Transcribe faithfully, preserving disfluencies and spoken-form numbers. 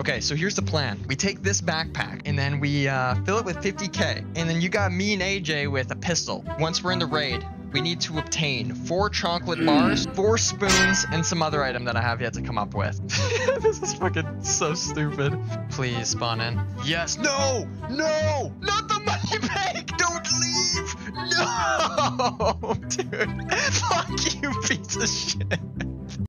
Okay, so here's the plan. We take this backpack and then we uh, fill it with fifty K. And then you got me and A J with a pistol. Once we're in the raid, we need to obtain four chocolate bars, four spoons, and some other item that I have yet to come up with. This is fucking so stupid. Please spawn in. Yes. No! No! Not the money bag! Don't leave! No! Dude. Fuck you, piece of shit.